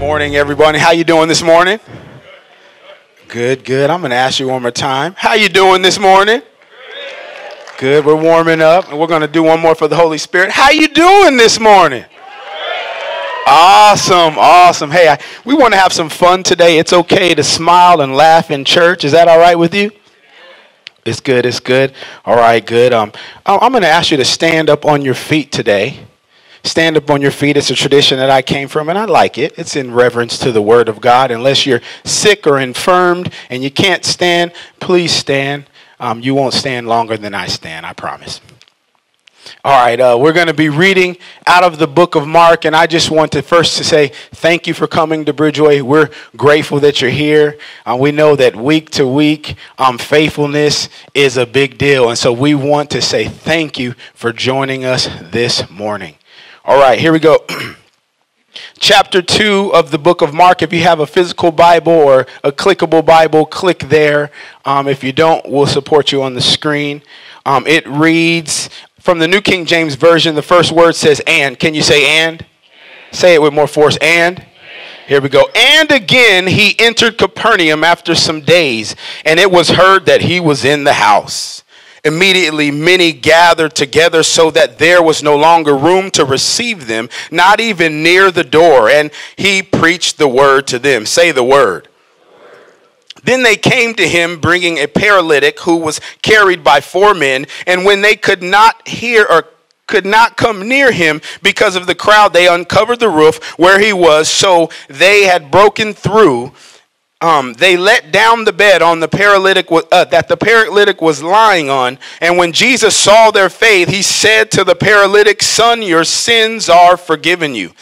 morning, everybody. How you doing this morning? Good, good. I'm going to ask you one more time. How you doing this morning? Good. We're warming up, and we're going to do one more for the Holy Spirit. How you doing this morning? Awesome, awesome. Hey, we want to have some fun today. It's okay to smile and laugh in church. Is that all right with you? It's good, it's good. All right, good. I'm going to ask you to stand up on your feet today. Stand up on your feet. It's a tradition that I came from, and I like it. It's in reverence to the Word of God. Unless you're sick or infirmed and you can't stand, please stand. You won't stand longer than I stand, I promise. All right, we're going to be reading out of the book of Mark, and I just want to first to say thank you for coming to Bridgeway. We're grateful that you're here. We know that week to week, faithfulness is a big deal, and so we want to say thank you for joining us this morning. All right, here we go. Chapter 2 of the book of Mark. If you have a physical Bible or a clickable Bible, click there. If you don't, we'll support you on the screen. It reads from the New King James Version. The first word says and. Can you say and? And. Say it with more force. And. And. Here we go. And again, he entered Capernaum after some days, and it was heard that he was in the house. Immediately many gathered together so that there was no longer room to receive them, not even near the door. And he preached the word to them. Say the word. Then they came to him bringing a paralytic who was carried by 4 men. And when they could not hear or could not come near him because of the crowd, they uncovered the roof where he was. So they had broken through. They let down the bed on the paralytic that the paralytic was lying on. And when Jesus saw their faith, he said to the paralytic, "Son, your sins are forgiven you."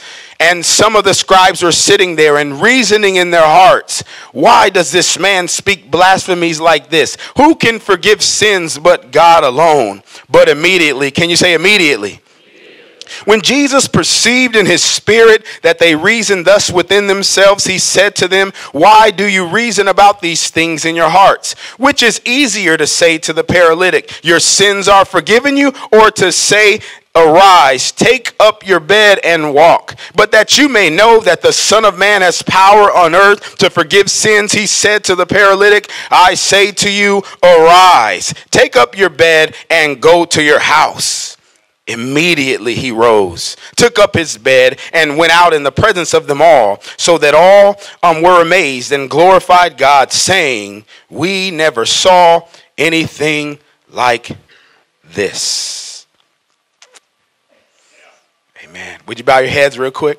And some of the scribes were sitting there and reasoning in their hearts, "Why does this man speak blasphemies like this? Who can forgive sins but God alone?" But immediately, can you say immediately? When Jesus perceived in his spirit that they reasoned thus within themselves, he said to them, "Why do you reason about these things in your hearts? Which is easier to say to the paralytic, 'Your sins are forgiven you,' or to say, 'Arise, take up your bed and walk'? But that you may know that the Son of Man has power on earth to forgive sins," he said to the paralytic, "I say to you, arise, take up your bed and go to your house." Immediately he rose, took up his bed, and went out in the presence of them all, so that all were amazed and glorified God, saying, "We never saw anything like this." Amen. Would you bow your heads real quick?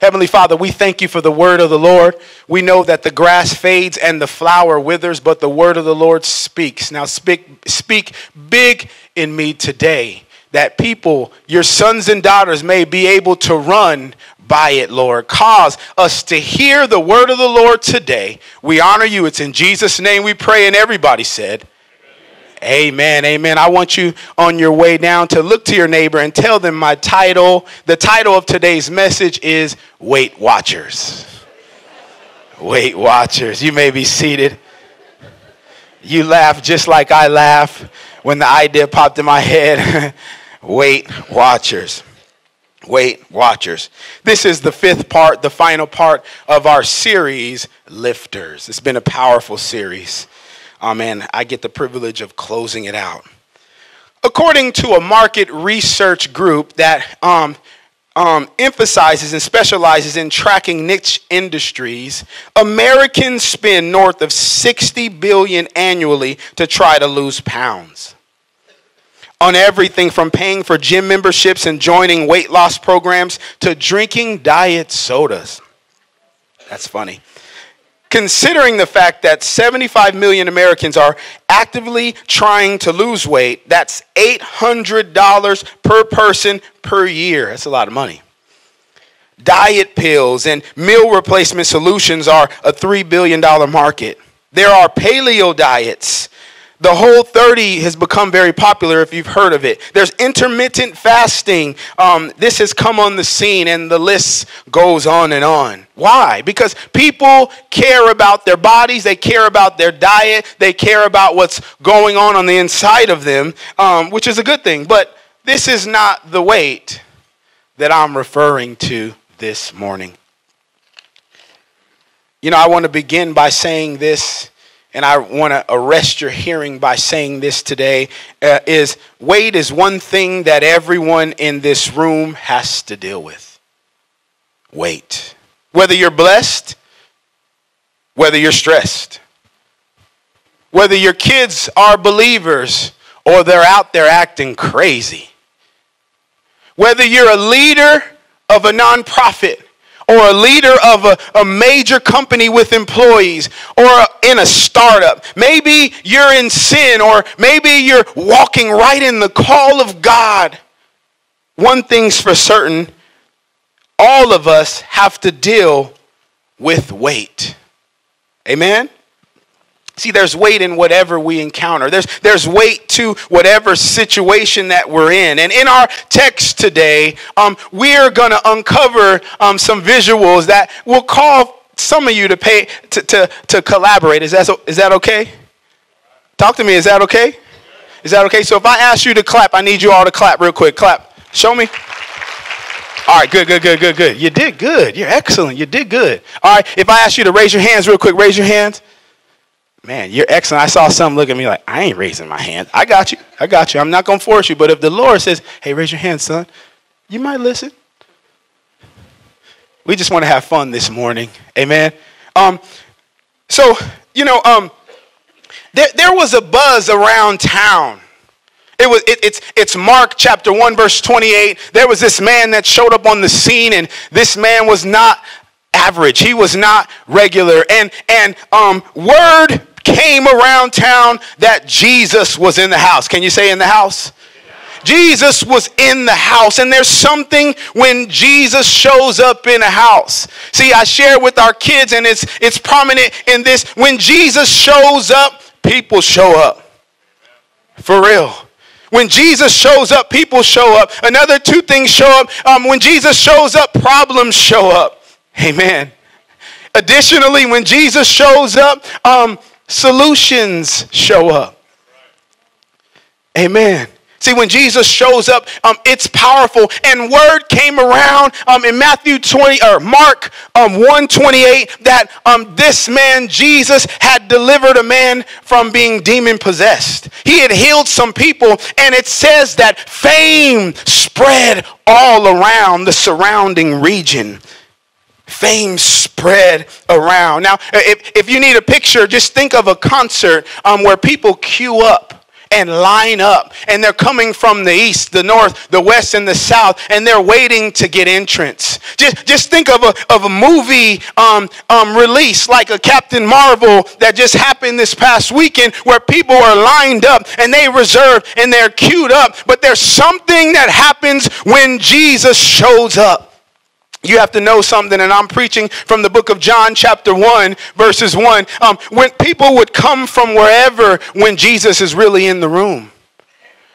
Heavenly Father, we thank you for the word of the Lord. We know that the grass fades and the flower withers, but the word of the Lord speaks. Now speak big in me today, that people, your sons and daughters, may be able to run by it, Lord. Cause us to hear the word of the Lord today. We honor you. It's in Jesus' name we pray, and everybody said amen. Amen. I want you on your way down to look to your neighbor and tell them my title. The title of today's message is Weight Watchers. Weight Watchers. You may be seated. You laugh just like I laugh when the idea popped in my head. Weight Watchers. Weight Watchers. This is the 5th part, the final part of our series, Lifters. It's been a powerful series. Amen. I get the privilege of closing it out. According to a market research group that emphasizes and specializes in tracking niche industries, Americans spend north of $60 billion annually to try to lose pounds. On everything from paying for gym memberships and joining weight loss programs to drinking diet sodas. That's funny. Considering the fact that 75 million Americans are actively trying to lose weight, that's $800 per person per year. That's a lot of money. Diet pills and meal replacement solutions are a $3 billion market. There are paleo diets. The Whole30 has become very popular if you've heard of it. There's intermittent fasting. This has come on the scene, and the list goes on and on. Why? Because people care about their bodies. They care about their diet. They care about what's going on the inside of them, which is a good thing. But this is not the weight that I'm referring to this morning. You know, I want to begin by saying this, and I want to arrest your hearing by saying this today, is weight is one thing that everyone in this room has to deal with. Weight. Whether you're blessed, whether you're stressed, whether your kids are believers or they're out there acting crazy, whether you're a leader of a nonprofit or a leader of a major company with employees, or in a startup. Maybe you're in sin, or maybe you're walking right in the call of God. One thing's for certain, all of us have to deal with weight. Amen? See, there's weight in whatever we encounter. There's weight to whatever situation that we're in. And in our text today, we're going to uncover some visuals that will call some of you to pay to collaborate. Is that okay? Talk to me. Is that okay? Is that okay? So if I ask you to clap, I need you all to clap real quick. Clap. Show me. All right, good. You did good. You're excellent. You did good. All right, if I ask you to raise your hands real quick, raise your hands. Man, you're excellent. I saw some look at me like, I ain't raising my hand. I got you. I'm not going to force you. But if the Lord says, hey, raise your hand, son, you might listen. We just want to have fun this morning. Amen. There was a buzz around town. It's Mark chapter 1, verse 28. There was this man that showed up on the scene, and this man was not average. He was not regular. And word came around town that Jesus was in the house. Can you say in the house? Jesus was in the house, and there's something when Jesus shows up in a house. See, I share with our kids, and it's prominent in this. When Jesus shows up, people show up. For real. When Jesus shows up, people show up. Another two things show up. When Jesus shows up, problems show up. Amen. Additionally, when Jesus shows up, solutions show up. Amen. See, when Jesus shows up, it's powerful. And word came around in Mark 1:28 that this man, Jesus, had delivered a man from being demon-possessed. He had healed some people, and it says that fame spread all around the surrounding region. Fame spread around. Now, if you need a picture, just think of a concert where people queue up and line up, and they're coming from the east, the north, the west, and the south, and they're waiting to get entrance. Just think of a movie release like a Captain Marvel that just happened this past weekend, where people are lined up and they reserve and they're queued up. But there's something that happens when Jesus shows up. You have to know something, and I'm preaching from the book of John chapter 1, verses 1. When people would come from wherever when Jesus is really in the room.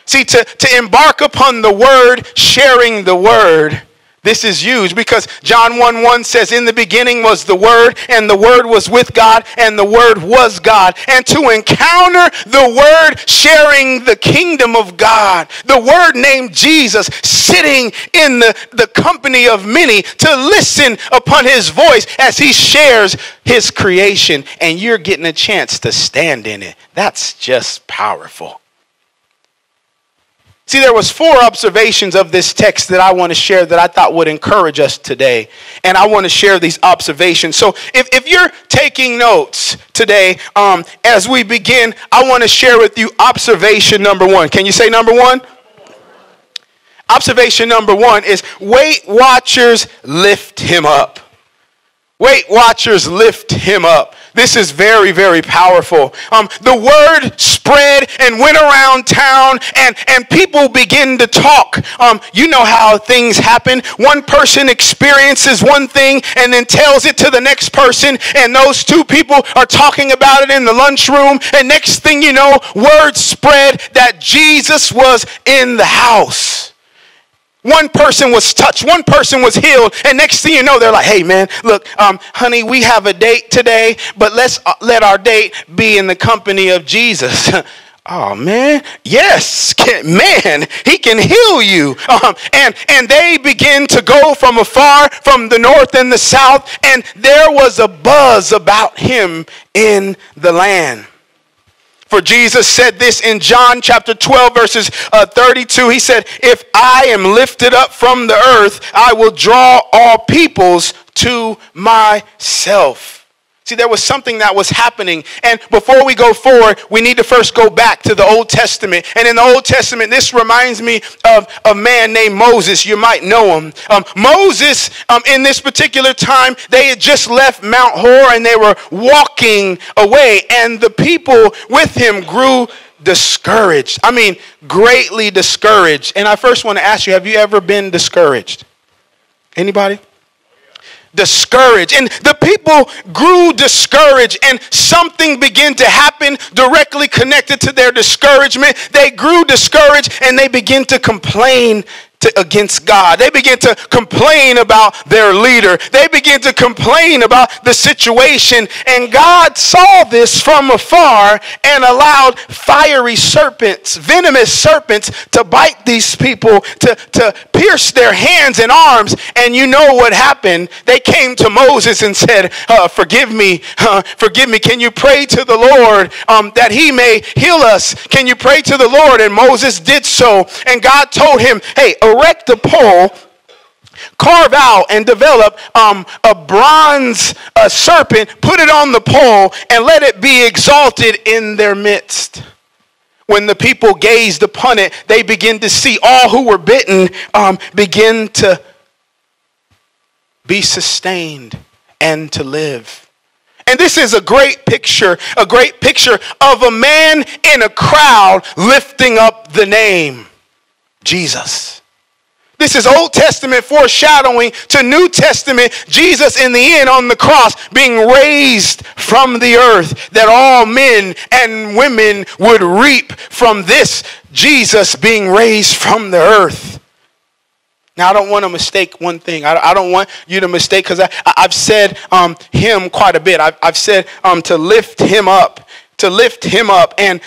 See, to embark upon the word, sharing the word, this is huge, because John 1:1 says, in the beginning was the word, and the word was with God, and the word was God. And to encounter the word sharing the kingdom of God, the word named Jesus, sitting in the company of many to listen upon his voice as he shares his creation, and you're getting a chance to stand in it. That's just powerful. See, there was four observations of this text that I want to share that I thought would encourage us today. And I want to share these observations. So if you're taking notes today, as we begin, I want to share with you observation number one. Can you say number one? Observation number one is Weight Watchers lift him up. Weight Watchers lift him up. This is very, very powerful. The word spread and went around town, and people begin to talk. You know how things happen. One person experiences one thing and then tells it to the next person, and those two people are talking about it in the lunchroom, and next thing you know, word spread that Jesus was in the house. One person was touched. One person was healed. And next thing you know, they're like, hey, man, look, honey, we have a date today, but let's let our date be in the company of Jesus. Oh, man. Yes, man, he can heal you. And they began to go from afar, from the north and the south. And there was a buzz about him in the land. For Jesus said this in John chapter 12, verses 32. He said, if I am lifted up from the earth, I will draw all peoples to myself. See, there was something that was happening. And before we go forward, we need to first go back to the Old Testament. And in the Old Testament, this reminds me of a man named Moses. You might know him. Moses, in this particular time, they had just left Mount Hor and they were walking away. And the people with him grew discouraged. I mean, greatly discouraged. And I first want to ask you, have you ever been discouraged? Anybody? Discouraged. And the people grew discouraged, and something began to happen directly connected to their discouragement. They grew discouraged and they began to complain against God. They begin to complain about their leader. They begin to complain about the situation. And God saw this from afar and allowed fiery serpents, venomous serpents, to bite these people, to pierce their hands and arms. And you know what happened? They came to Moses and said, forgive me. Can you pray to the Lord that he may heal us? Can you pray to the Lord? And Moses did so. And God told him, hey, erect a pole, carve out and develop a bronze serpent, put it on the pole, and let it be exalted in their midst. When the people gazed upon it, they began to see all who were bitten begin to be sustained and to live. And this is a great picture of a man in a crowd lifting up the name Jesus. This is Old Testament foreshadowing to New Testament Jesus in the end on the cross being raised from the earth, that all men and women would reap from this Jesus being raised from the earth. Now, I don't want to mistake one thing. I don't want you to mistake, because I've said him quite a bit. I've said to lift him up. And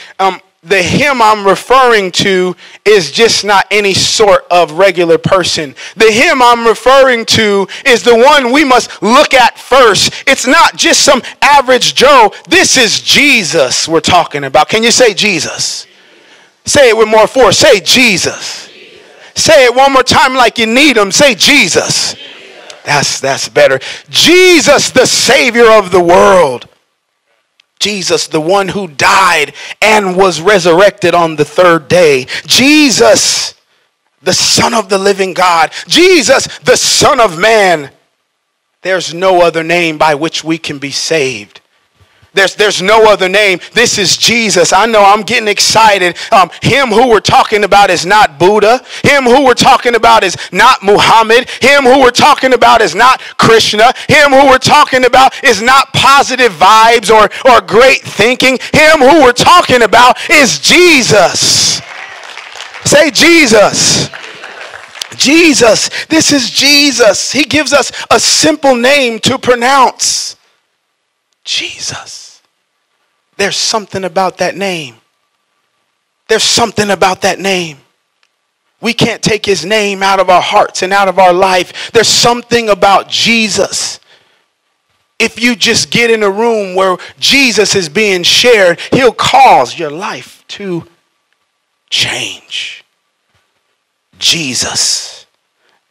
the him I'm referring to is just not any sort of regular person. The him I'm referring to is the one we must look at first. It's not just some average Joe. This is Jesus we're talking about. Can you say Jesus? Say it with more force. Say Jesus. Jesus. Say it one more time like you need him. Say Jesus. Jesus. That's better. Jesus, the Savior of the world. Jesus, the one who died and was resurrected on the third day. Jesus, the Son of the living God. Jesus, the Son of man. There's no other name by which we can be saved. There's no other name. This is Jesus. I know I'm getting excited. Him who we're talking about is not Buddha. Him who we're talking about is not Muhammad. Him who we're talking about is not Krishna. Him who we're talking about is not positive vibes or great thinking. Him who we're talking about is Jesus. Say Jesus. Jesus. This is Jesus. He gives us a simple name to pronounce. Jesus. There's something about that name. There's something about that name. We can't take his name out of our hearts and out of our life. There's something about Jesus. If you just get in a room where Jesus is being shared, he'll cause your life to change. Jesus.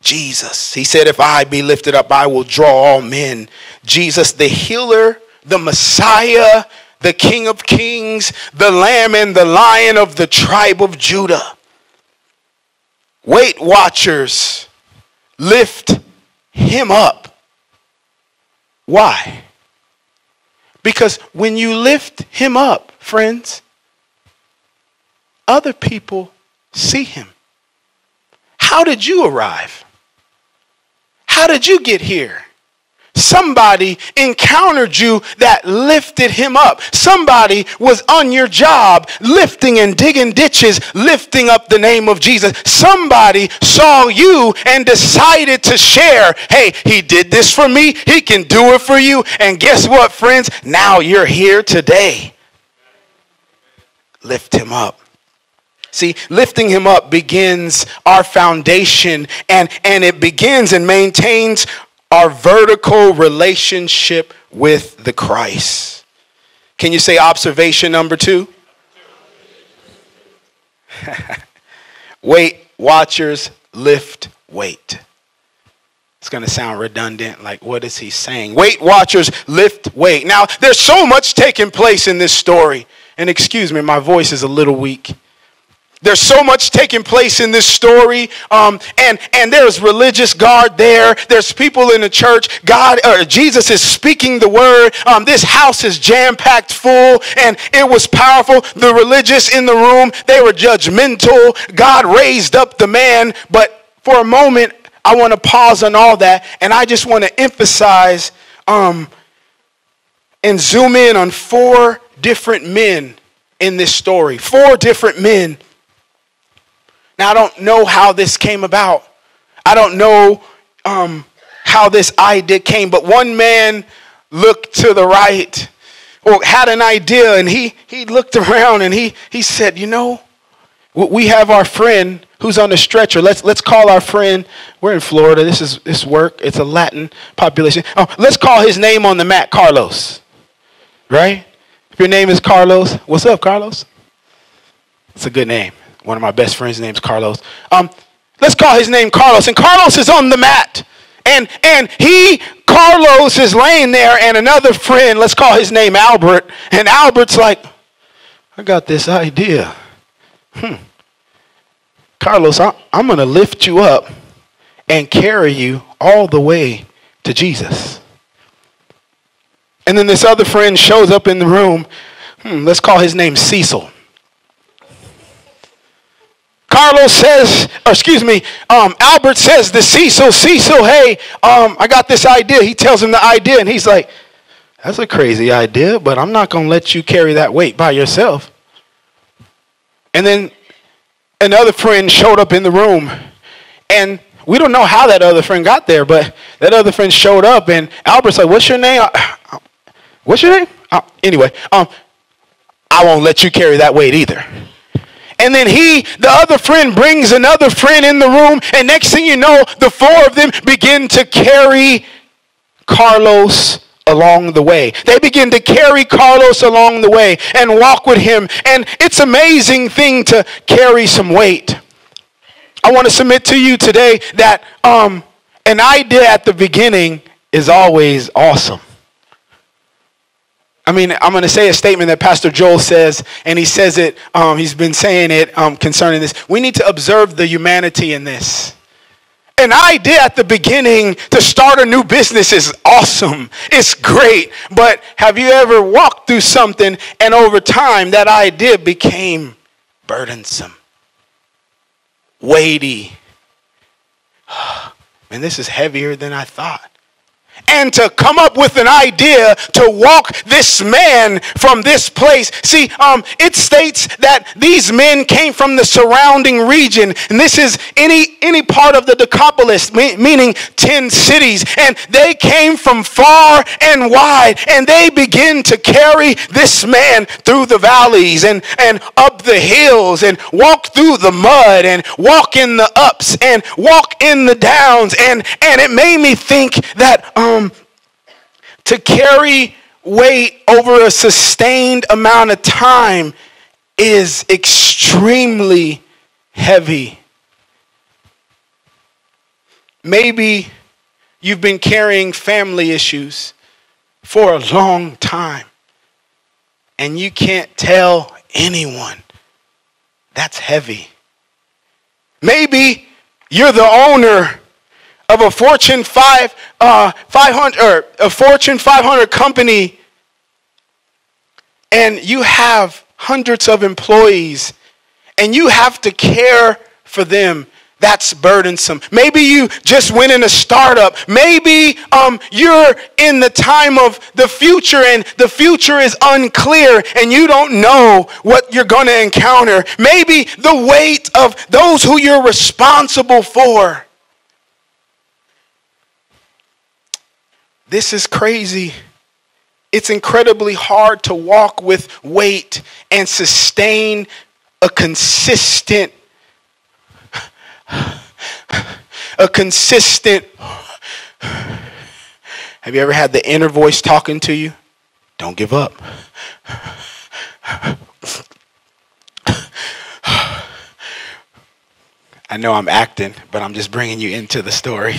Jesus. He said, if I be lifted up, I will draw all men. Jesus, the healer, the Messiah, the King of Kings, the Lamb and the Lion of the tribe of Judah. Weight Watchers, lift him up. Why? Because when you lift him up, friends, other people see him. How did you arrive? How did you get here? Somebody encountered you that lifted him up. Somebody was on your job lifting and digging ditches, lifting up the name of Jesus. Somebody saw you and decided to share. Hey, he did this for me. He can do it for you. And guess what, friends? Now you're here today. lift him up. See, lifting him up begins our foundation, and it begins and maintains our vertical relationship with the Christ. Can you say observation number 2? Weight Watchers lift weight. It's going to sound redundant, like what is he saying? Weight Watchers lift weight. Now, there's so much taking place in this story. And excuse me, my voice is a little weak. There's so much taking place in this story, and there's religious guard there. There's people in the church. God, or Jesus is speaking the word. This house is jam-packed full, and it was powerful. The religious in the room, they were judgmental. God raised up the man, but for a moment, I want to pause on all that, and I just want to emphasize and zoom in on 4 different men in this story. 4 different men. Now, I don't know how this came about. I don't know how this idea came, but one man looked to the right or had an idea, and he looked around and he said, you know, we have our friend who's on the stretcher. Let's call our friend. We're in Florida. This work. It's a Latin population. Oh, let's call his name on the mat, Carlos, right? If your name is Carlos, what's up, Carlos? It's a good name. One of my best friends' name's Carlos. Let's call his name Carlos. And Carlos is on the mat. And Carlos is laying there, and another friend, let's call his name Albert. And Albert's like, I got this idea. Carlos, I'm going to lift you up and carry you all the way to Jesus. And then this other friend shows up in the room. Let's call his name Cecil. Carlos says, Albert says to Cecil, hey, I got this idea. He tells him the idea, and he's like, that's a crazy idea, but I'm not going to let you carry that weight by yourself. And then another friend showed up in the room, and we don't know how that other friend got there, but that other friend showed up, and Albert's like, what's your name? What's your name? Anyway, I won't let you carry that weight either. And then the other friend brings another friend in the room. And next thing you know, the 4 of them begin to carry Carlos along the way. They begin to carry Carlos along the way and walk with him. And it's an amazing thing to carry some weight. I want to submit to you today that an idea at the beginning is always awesome. I mean, I'm going to say a statement that Pastor Joel says, and he says it, he's been saying it concerning this. We need to observe the humanity in this. An idea at the beginning to start a new business is awesome. It's great. But have you ever walked through something and over time that idea became burdensome, weighty? Man, this is heavier than I thought. And to come up with an idea to walk this man from this place. See, it states that these men came from the surrounding region. And this is any part of the Decapolis, meaning 10 cities. And they came from far and wide. And they begin to carry this man through the valleys and up the hills and walk through the mud and walk in the ups and walk in the downs. And it made me think that to carry weight over a sustained amount of time is extremely heavy. Maybe you've been carrying family issues for a long time, and you can't tell anyone. That's heavy. Maybe you're the owner of a Fortune 500 or a Fortune 500 company, and you have hundreds of employees, and you have to care for them. That's burdensome. Maybe you just went in a startup. Maybe you're in the time of the future, and the future is unclear, and you don't know what you're going to encounter. Maybe the weight of those who you're responsible for. This is crazy. it's incredibly hard to walk with weight and sustain a consistent. Have you ever had the inner voice talking to you? Don't give up. I know I'm acting, but I'm just bringing you into the story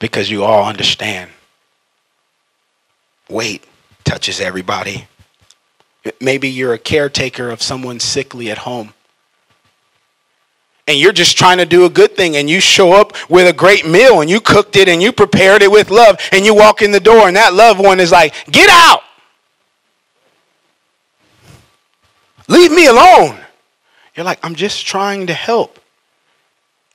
because you all understand. Weight touches everybody. Maybe you're a caretaker of someone sickly at home, and you're just trying to do a good thing, and you show up with a great meal, and you cooked it, and you prepared it with love, and you walk in the door, and that loved one is like, get out. Leave me alone. You're like, I'm just trying to help.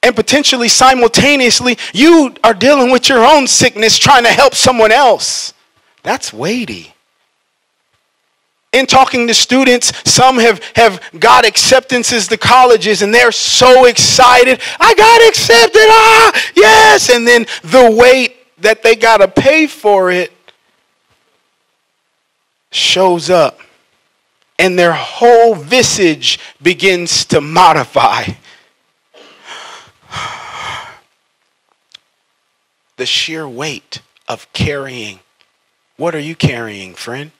And potentially simultaneously, you are dealing with your own sickness, trying to help someone else. That's weighty. In talking to students, some have got acceptances to colleges, and they're so excited. I got accepted. Ah, yes. And then the weight that they got to pay for it shows up, and their whole visage begins to modify. The sheer weight of carrying. What are you carrying, friend?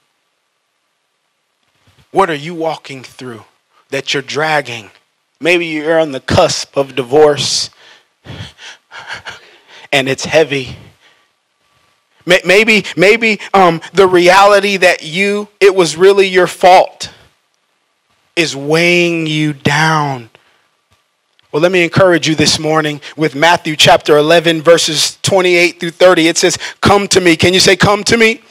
What are you walking through that you're dragging? Maybe you're on the cusp of divorce and it's heavy. Maybe the reality that it was really your fault is weighing you down. Well, let me encourage you this morning with Matthew chapter 11, verses 28 through 30. It says, come to me. Can you say, come to me?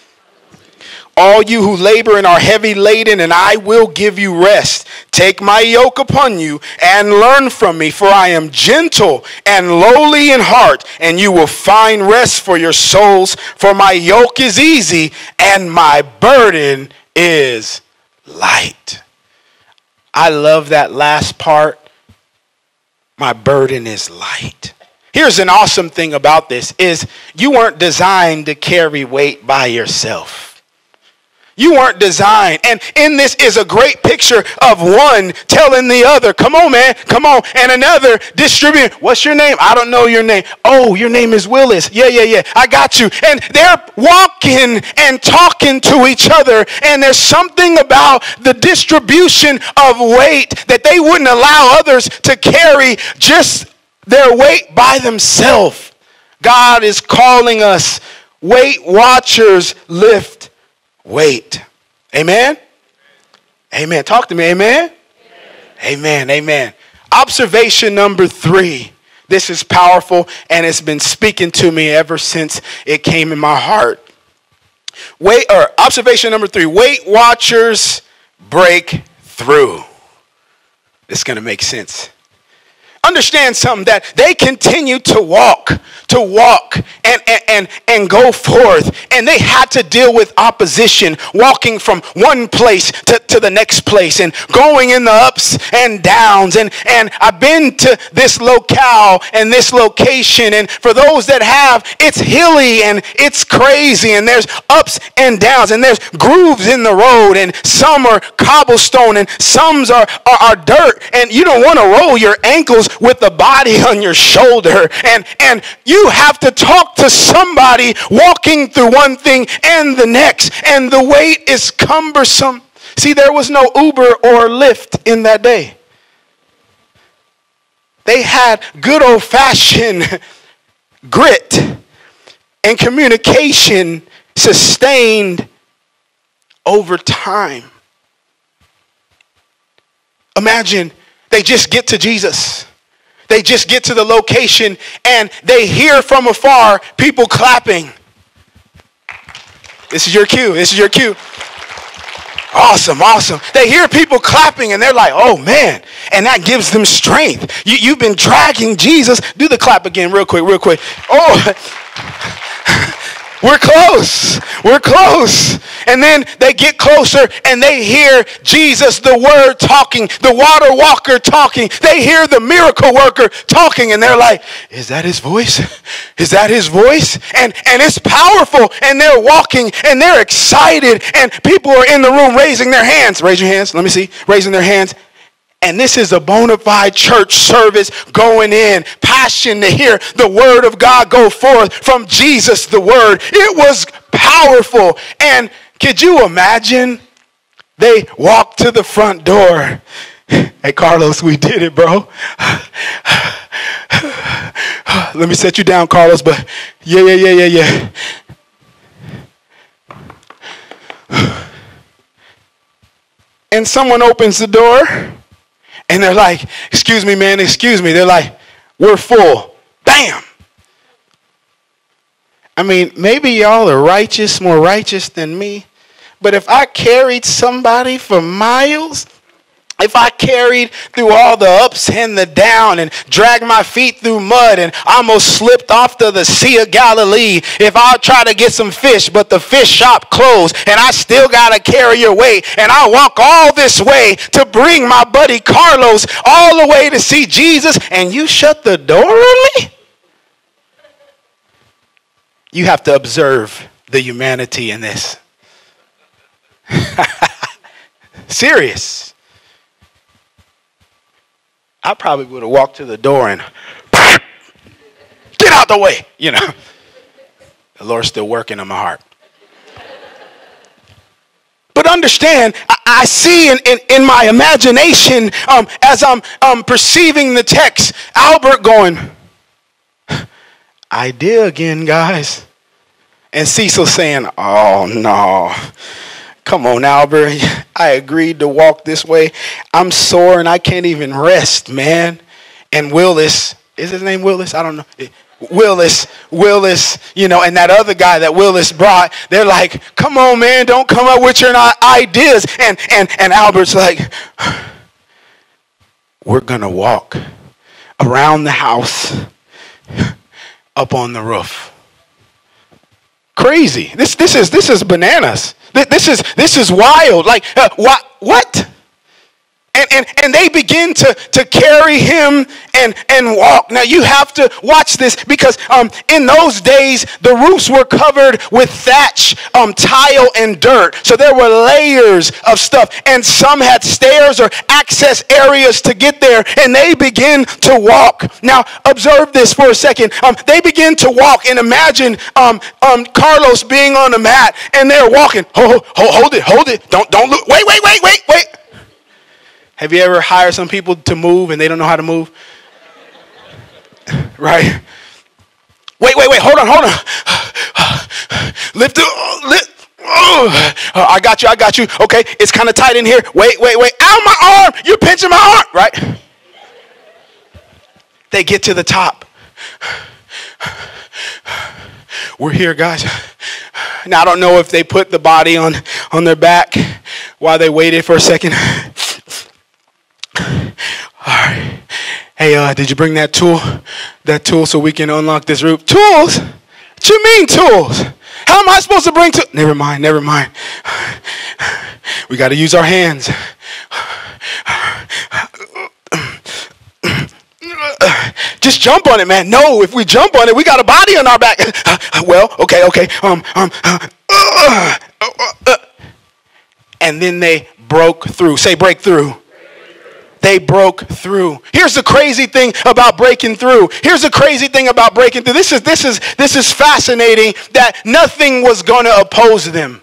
All you who labor and are heavy laden, and I will give you rest. Take my yoke upon you and learn from me, for I am gentle and lowly in heart, and you will find rest for your souls. For my yoke is easy and my burden is light. I love that last part. My burden is light. Here's an awesome thing about this is you weren't designed to carry weight by yourself. You weren't designed. And in this is a great picture of one telling the other, come on, man, come on. And another distributing, what's your name? I don't know your name. Oh, your name is Willis. Yeah. I got you. And they're walking and talking to each other. And there's something about the distribution of weight that they wouldn't allow others to carry just their weight by themselves. God is calling us. Weight Watchers, lift weight. Amen? Amen. Talk to me. Amen? Amen. Amen. Observation number 3. This is powerful, and it's been speaking to me ever since it came in my heart. Observation number 3. Weight Watchers break through. It's going to make sense. Understand something, that they continue to walk and go forth. And they had to deal with opposition, walking from one place to the next place and going in the ups and downs. And I've been to this locale and this location. And for those that have, it's hilly and it's crazy. And there's ups and downs and there's grooves in the road. And some are cobblestone and some are dirt. And you don't want to roll your ankles with the body on your shoulder, and you have to talk to somebody walking through one thing and the next, and the weight is cumbersome. See, there was no Uber or Lyft in that day. They had good old-fashioned grit and communication sustained over time. Imagine they just get to Jesus. They just get to the location and they hear from afar people clapping. This is your cue. This is your cue. Awesome, awesome. They hear people clapping and they're like, oh, man. And that gives them strength. You've been dragging Jesus. Do the clap again real quick, real quick. Oh, We're close. We're close. And then they get closer and they hear Jesus, the Word, talking, the water walker talking. They hear the miracle worker talking and they're like, is that his voice? Is that his voice? And it's powerful. And they're walking and they're excited. And people are in the room raising their hands. Raise your hands. Let me see. Raising their hands. And this is a bona fide church service going in. Passion to hear the word of God go forth from Jesus, the Word. It was powerful. And could you imagine? They walked to the front door. Hey, Carlos, we did it, bro. Let me set you down, Carlos. But yeah. And someone opens the door. And they're like, excuse me, man, excuse me. They're like, we're full. Bam. I mean, maybe y'all are righteous, more righteous than me. But if I carried somebody for miles, if I carried through all the ups and the down and dragged my feet through mud and almost slipped off to the Sea of Galilee, if I try to get some fish, but the fish shop closed and I still got to carry your weight and I walk all this way to bring my buddy Carlos all the way to see Jesus and you shut the door on me? You have to observe the humanity in this. Serious. I probably would have walked to the door and get out the way, you know. The Lord's still working in my heart. But understand, I see in my imagination as I'm perceiving the text, Albert going, idea again, guys. And Cecil saying, oh, no. Come on, Albert. I agreed to walk this way. I'm sore and I can't even rest, man. And Willis, is his name Willis? I don't know. Willis, you know, and that other guy that Willis brought, they're like, come on, man, don't come up with your ideas. And Albert's like, we're going to walk around the house up on the roof. Crazy. This is bananas. This is wild. Like what? And they begin to carry him and walk. Now you have to watch this because in those days the roofs were covered with thatch, tile, and dirt. So there were layers of stuff, and some had stairs or access areas to get there. And they begin to walk. Now observe this for a second. They begin to walk, and imagine Carlos being on the mat, and they're walking. Hold it, don't look. Wait. Have you ever hired some people to move and they don't know how to move? Right? Wait. Hold on. Lift up. I got you. Okay, it's kind of tight in here. Wait. Ow, my arm. You're pinching my arm. Right? They get to the top. We're here, guys. Now, I don't know if they put the body on their back while they waited for a second. All right. Hey, did you bring that tool? That tool so we can unlock this roof. Tools? What you mean tools? How am I supposed to bring tools? Never mind. We got to use our hands. Just jump on it, man. No, if we jump on it, we got a body on our back. Well, okay. And then they broke through. Say breakthrough. They broke through. Here's the crazy thing about breaking through. This is fascinating that nothing was going to oppose them.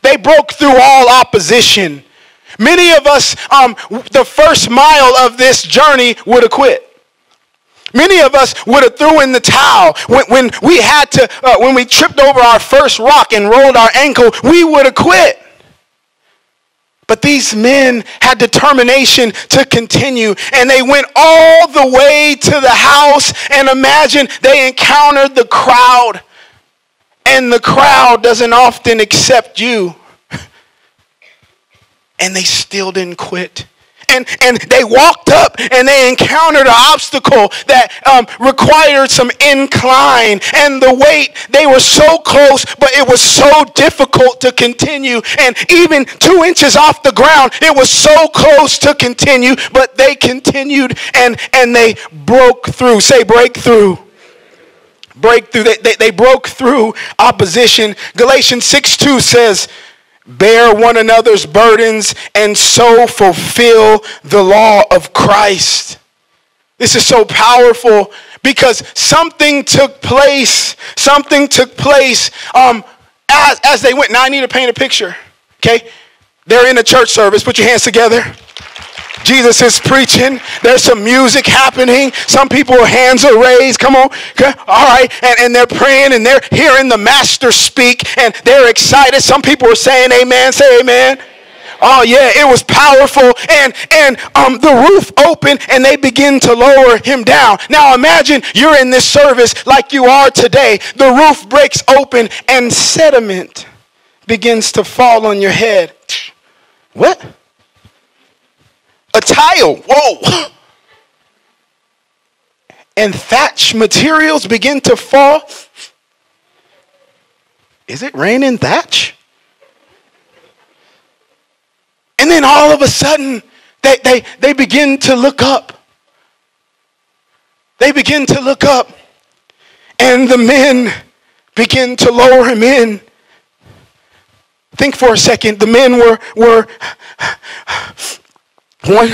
They broke through all opposition. Many of us, the first mile of this journey would have quit. Many of us would have threw in the towel when we tripped over our first rock and rolled our ankle. We would have quit. But these men had determination to continue, and they went all the way to the house, and imagine they encountered the crowd, and the crowd doesn't often accept you. And they still didn't quit. and they walked up and they encountered an obstacle that required some incline, and the weight, they were so close, but it was so difficult to continue. And even 2 inches off the ground, it was so close to continue, but they continued and they broke through. Say breakthrough. Breakthrough. They broke through opposition. Galatians 6:2 says, bear one another's burdens and so fulfill the law of Christ. This is so powerful because something took place. Something took place as they went. Now I need to paint a picture. Okay? They're in a church service. Put your hands together. Jesus is preaching. There's some music happening. Some people's hands are raised. Come on. Okay. All right. And they're praying and they're hearing the master speak and they're excited. Some people are saying amen. Say amen. Oh yeah, it was powerful. And the roof opened and they begin to lower him down. Now imagine you're in this service like you are today. The roof breaks open and sediment begins to fall on your head. What? A tile, whoa. And thatch materials begin to fall. Is it raining thatch? And then all of a sudden, they begin to look up. They begin to look up. And the men begin to lower him in. Think for a second. The men were one,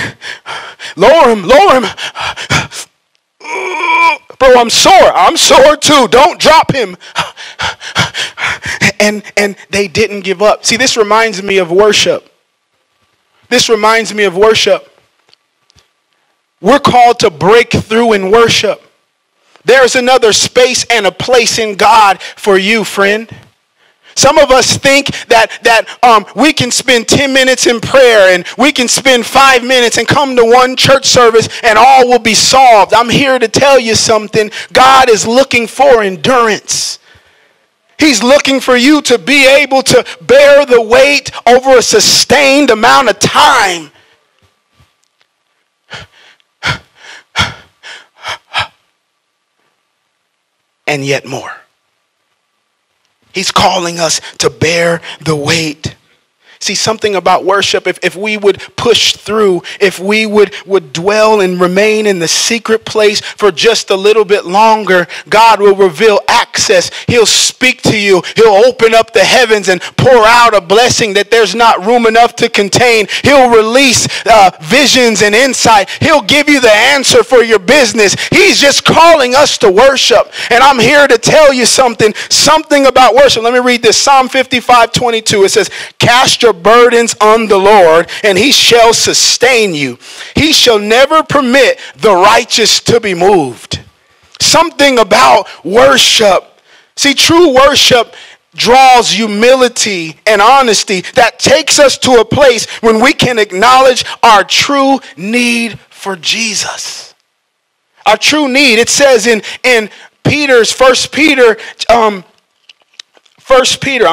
lower him. Bro, I'm sore too. Don't drop him. And they didn't give up. See, this reminds me of worship. This reminds me of worship. We're called to break through in worship. There's another space and a place in God for you, friend. Some of us think that we can spend 10 minutes in prayer and we can spend 5 minutes and come to one church service and all will be solved. I'm here to tell you something. God is looking for endurance. He's looking for you to be able to bear the weight over a sustained amount of time. And yet more. He's calling us to bear the weight. See, something about worship, if we would push through, if we would dwell and remain in the secret place for just a little bit longer, God will reveal access. He'll speak to you. He'll open up the heavens and pour out a blessing that there's not room enough to contain. He'll release visions and insight. He'll give you the answer for your business. He's just calling us to worship. And I'm here to tell you something about worship. Let me read this. Psalm 55:22. It says, cast your burdens on the Lord, and he shall sustain you. He shall never permit the righteous to be moved. Something about worship. See, true worship draws humility and honesty that takes us to a place when we can acknowledge our true need for Jesus. Our true need. It says in Peter's First Peter,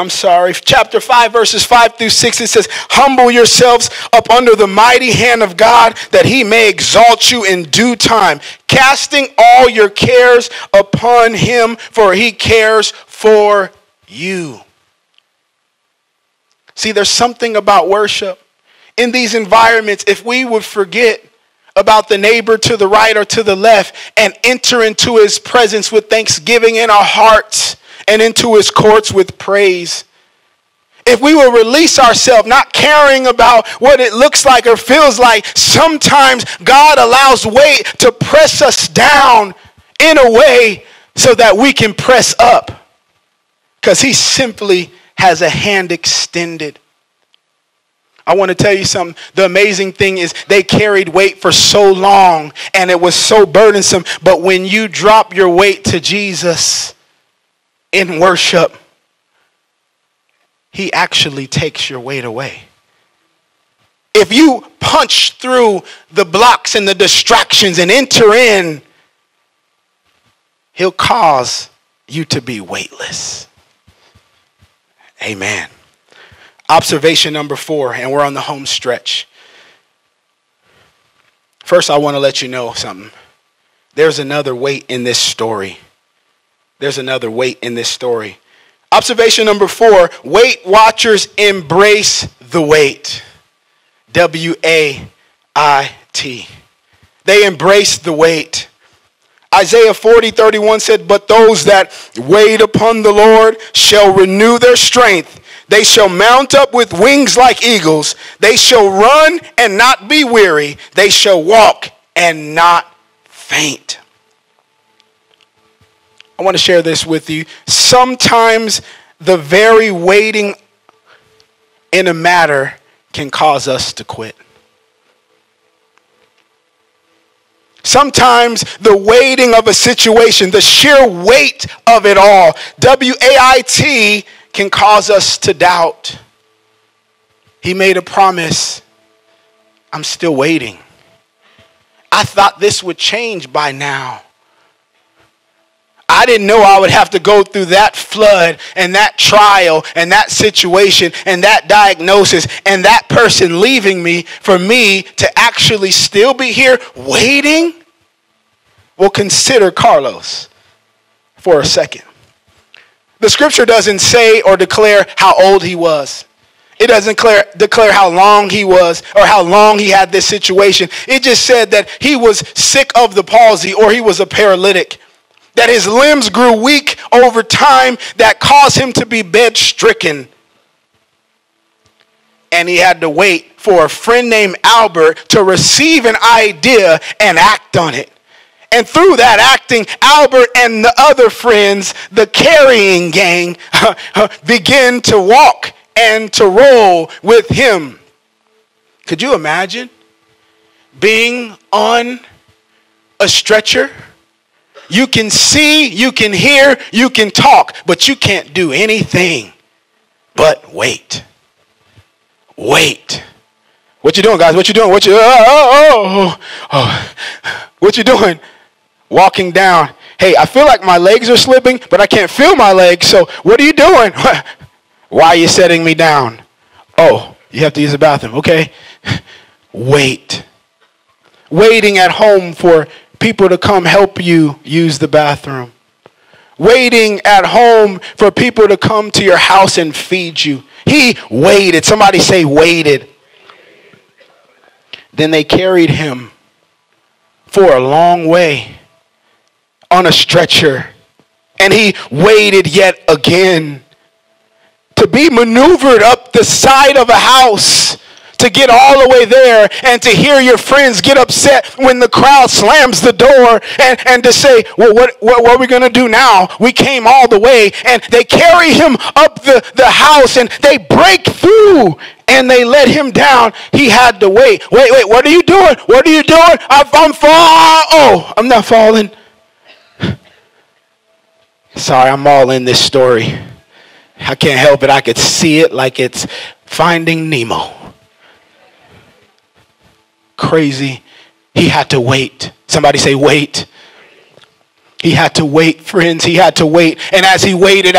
chapter 5, verses 5 through 6, it says, humble yourselves up under the mighty hand of God that he may exalt you in due time, casting all your cares upon him, for he cares for you. See, there's something about worship. In these environments, if we would forget about the neighbor to the right or to the left and enter into his presence with thanksgiving in our hearts, and into his courts with praise. If we will release ourselves, not caring about what it looks like or feels like, sometimes God allows weight to press us down in a way so that we can press up. Because he simply has a hand extended. I want to tell you something. The amazing thing is they carried weight for so long and it was so burdensome. But when you drop your weight to Jesus, in worship, he actually takes your weight away. If you punch through the blocks and the distractions and enter in, he'll cause you to be weightless. Amen. Observation number 4, and we're on the home stretch. First, I want to let you know something. There's another weight in this story. There's another weight in this story. Observation number 4, Weight Watchers embrace the weight. W-A-I-T. They embrace the weight. Isaiah 40:31 said, "But those that wait upon the Lord shall renew their strength. They shall mount up with wings like eagles. They shall run and not be weary. They shall walk and not faint." I want to share this with you. Sometimes the very waiting in a matter can cause us to quit. Sometimes the weighting of a situation, the sheer weight of it all, W-A-I-T, can cause us to doubt. He made a promise. I'm still waiting. I thought this would change by now. I didn't know I would have to go through that flood and that trial and that situation and that diagnosis and that person leaving me for me to actually still be here waiting. Well, consider Carlos for a second. The scripture doesn't say or declare how old he was. It doesn't declare how long he was or how long he had this situation. It just said that he was sick of the palsy, or he was a paralytic, that his limbs grew weak over time that caused him to be bedstricken. And he had to wait for a friend named Albert to receive an idea and act on it. And through that acting, Albert and the other friends, the carrying gang, begin to walk and to roll with him. Could you imagine being on a stretcher? You can see, you can hear, you can talk, but you can't do anything but wait. Wait. What you doing, guys? What you doing? What you What you doing? Walking down. Hey, I feel like my legs are slipping, but I can't feel my legs. So what are you doing? Why are you setting me down? Oh, you have to use the bathroom. Okay. Wait. Waiting at home for people to come help you use the bathroom. Waiting at home for people to come to your house and feed you. He waited. Somebody say waited. Then they carried him for a long way on a stretcher. And he waited yet again to be maneuvered up the side of a house, to get all the way there and to hear your friends get upset when the crowd slams the door, and to say, well, what are we going to do now? We came all the way. And they carry him up the house and they break through and they let him down. He had to wait. Wait, what are you doing? What are you doing? I'm falling. Oh, I'm not falling. Sorry, I'm all in this story. I can't help it. I could see it like it's Finding Nemo. Crazy. He had to wait. Somebody say wait. He had to wait, friends. He had to wait. And as he waited,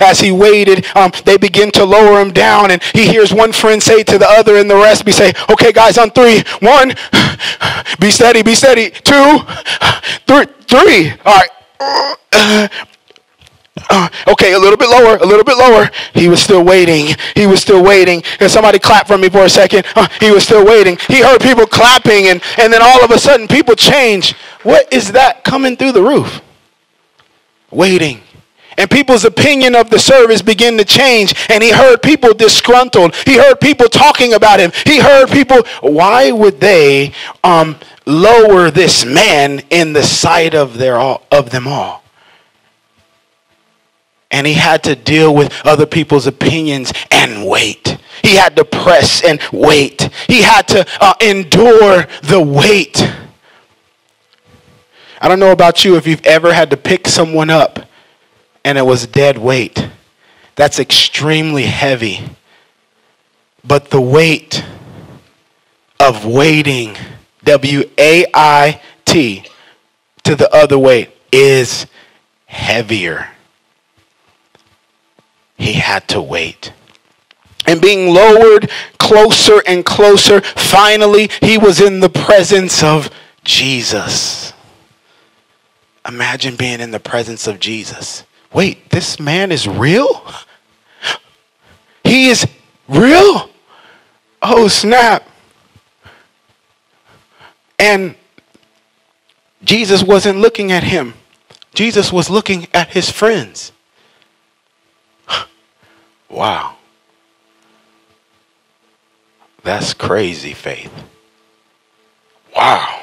they begin to lower him down. And he hears one friend say to the other, and the rest be say, okay, guys, on 3. 1, be steady, be steady. 2, 3. All right. Okay, a little bit lower, a little bit lower. He was still waiting. He was still waiting. And somebody clap for me for a second. He was still waiting. He heard people clapping, and then all of a sudden people change. What is that coming through the roof? Waiting. And people's opinion of the service began to change. And he heard people disgruntled. He heard people talking about him. He heard people, why would they lower this man in the sight of them all? And he had to deal with other people's opinions and wait. He had to press and wait. He had to endure the wait. I don't know about you if you've ever had to pick someone up and it was dead weight. That's extremely heavy. But the weight of waiting, W-A-I-T, to the other weight is heavier. He had to wait. And being lowered closer and closer. Finally, he was in the presence of Jesus. Imagine being in the presence of Jesus. Wait, this man is real? He is real? Oh, snap. And Jesus wasn't looking at him. Jesus was looking at his friends. Wow. That's crazy faith. Wow.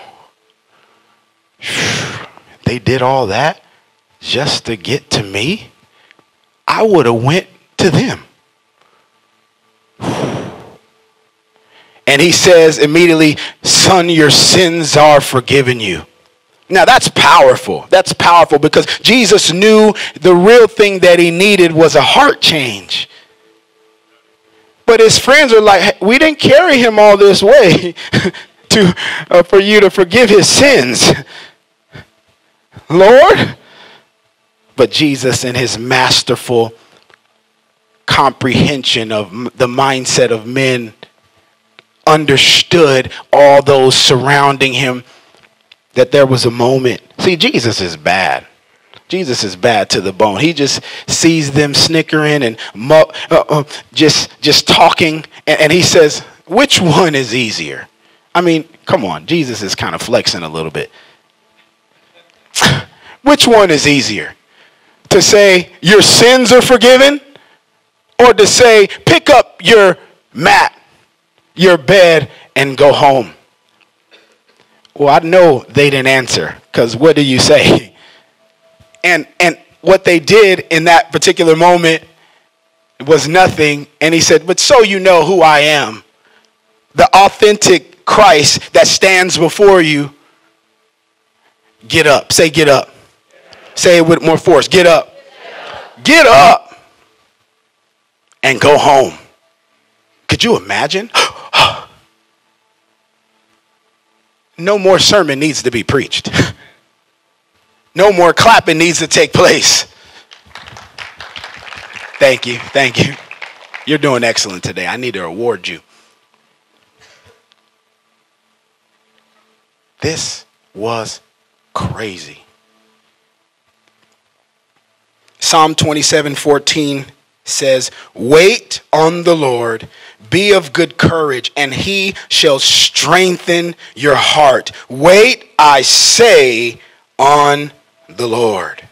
They did all that just to get to me? I would have went to them. And he says immediately, son, your sins are forgiven you. Now that's powerful. That's powerful because Jesus knew the real thing that he needed was a heart change. But his friends are like, hey, we didn't carry him all this way for you to forgive his sins, Lord. But Jesus, in his masterful comprehension of the mindset of men, understood all those surrounding him, that there was a moment. See, Jesus is bad. Jesus is bad to the bone. He just sees them snickering and just talking. And he says, which one is easier? I mean, come on. Jesus is kind of flexing a little bit. Which one is easier? To say your sins are forgiven? Or to say pick up your mat, your bed, and go home? Well, I know they didn't answer, because what do you say? And what they did in that particular moment was nothing. And he said, but so you know who I am, the authentic Christ that stands before you. Get up. Say, get up. Say it with more force. Get up. Get up and go home. Could you imagine? No more sermon needs to be preached. No more clapping needs to take place. Thank you. Thank you. You're doing excellent today. I need to award you. This was crazy. Psalm 27:14 says, wait on the Lord, be of good courage, and he shall strengthen your heart. Wait, I say, on the Lord.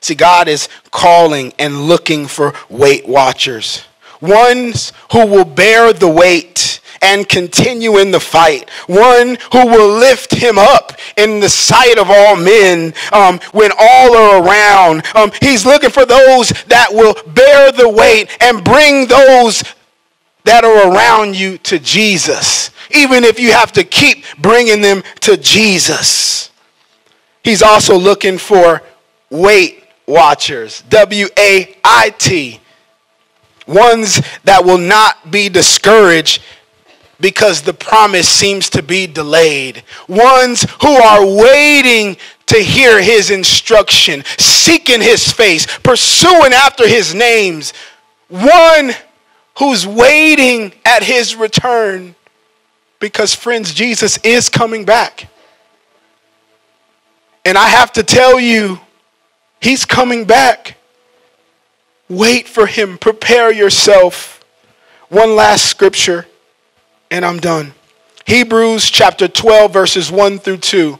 See, God is calling and looking for Weight Watchers, ones who will bear the weight and continue in the fight, one who will lift him up in the sight of all men when all are around. He's looking for those that will bear the weight and bring those that are around you to Jesus, even if you have to keep bringing them to Jesus. He's also looking for Weight Watchers, W-A-I-T, ones that will not be discouraged because the promise seems to be delayed. Ones who are waiting to hear his instruction, seeking his face, pursuing after his names. One who's waiting at his return, because friends, Jesus is coming back. And I have to tell you, he's coming back. Wait for him. Prepare yourself. One last scripture, and I'm done. Hebrews chapter 12, verses 1 through 2.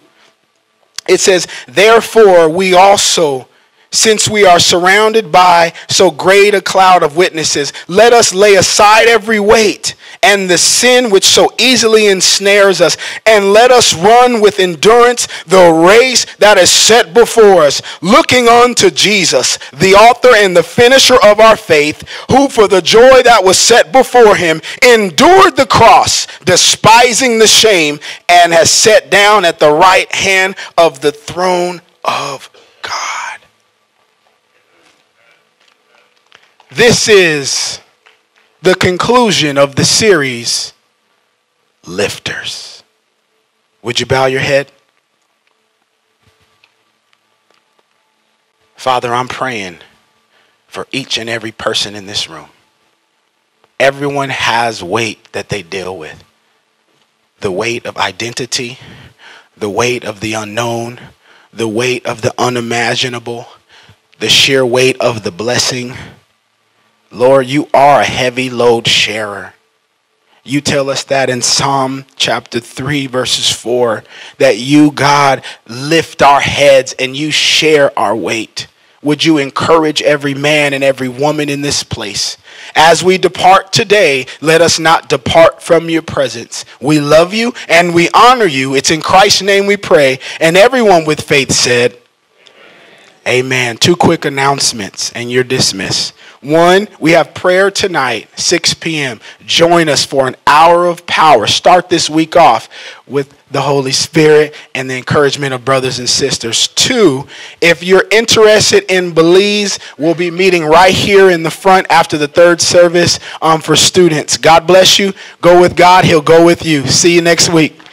It says, therefore, we also, since we are surrounded by so great a cloud of witnesses, let us lay aside every weight and the sin which so easily ensnares us, and let us run with endurance the race that is set before us, looking unto Jesus, the author and the finisher of our faith, who for the joy that was set before him endured the cross, despising the shame, and has sat down at the right hand of the throne of God. This is the conclusion of the series, Lifters. Would you bow your head? Father, I'm praying for each and every person in this room. Everyone has weight that they deal with. The weight of identity, the weight of the unknown, the weight of the unimaginable, the sheer weight of the blessing. Lord, you are a heavy load sharer. You tell us that in Psalm chapter 3, verses 4, that you, God, lift our heads and you share our weight. Would you encourage every man and every woman in this place? As we depart today, let us not depart from your presence. We love you and we honor you. It's in Christ's name we pray. And everyone with faith said, Amen. 2 quick announcements and you're dismissed. 1, we have prayer tonight, 6 p.m. Join us for an hour of power. Start this week off with the Holy Spirit and the encouragement of brothers and sisters. 2, if you're interested in Belize, we'll be meeting right here in the front after the third service for students. God bless you. Go with God. He'll go with you. See you next week.